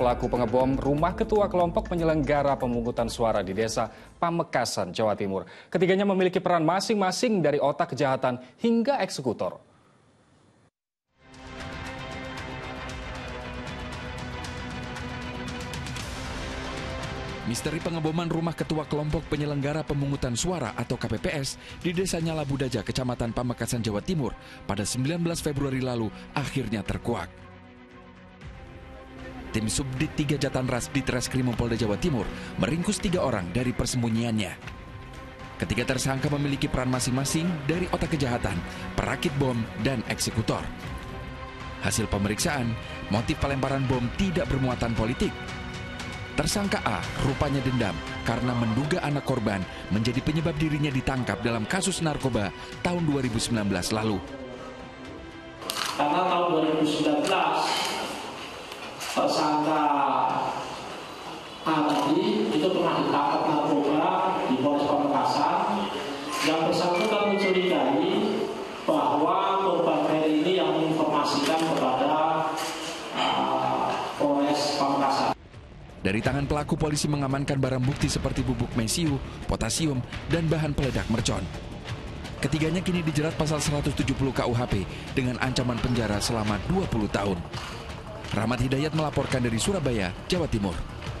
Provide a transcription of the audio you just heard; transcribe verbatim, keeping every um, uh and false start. pelaku pengebom rumah ketua kelompok penyelenggara pemungutan suara di desa Pamekasan, Jawa Timur. Ketiganya memiliki peran masing-masing dari otak kejahatan hingga eksekutor. Misteri pengeboman rumah ketua kelompok penyelenggara pemungutan suara atau K P P S di desa Nyala Budajah, Kecamatan Pamekasan, Jawa Timur pada sembilan belas Februari lalu akhirnya terkuak. Tim Subdit Tiga Jatan Ras Ditreskrimum Polda Jawa Timur meringkus tiga orang dari persembunyiannya. Ketiga tersangka memiliki peran masing-masing dari otak kejahatan, perakit bom, dan eksekutor. Hasil pemeriksaan, motif pelemparan bom tidak bermuatan politik. Tersangka A rupanya dendam karena menduga anak korban menjadi penyebab dirinya ditangkap dalam kasus narkoba tahun dua ribu sembilan belas lalu. Karena tahun dua ribu sembilan belas, tersangka A tadi itu pernah ditangkap narkoba di Polres Pamekasan. Yang bersangkutan mencurigai bahwa korban Ferry ini yang menginformasikan kepada uh, Polres Pamekasan. Dari tangan pelaku, polisi mengamankan barang bukti seperti bubuk mesiu, potasium, dan bahan peledak mercon. Ketiganya kini dijerat pasal seratus tujuh puluh K U H P dengan ancaman penjara selama dua puluh tahun. Rahmat Hidayat melaporkan dari Surabaya, Jawa Timur.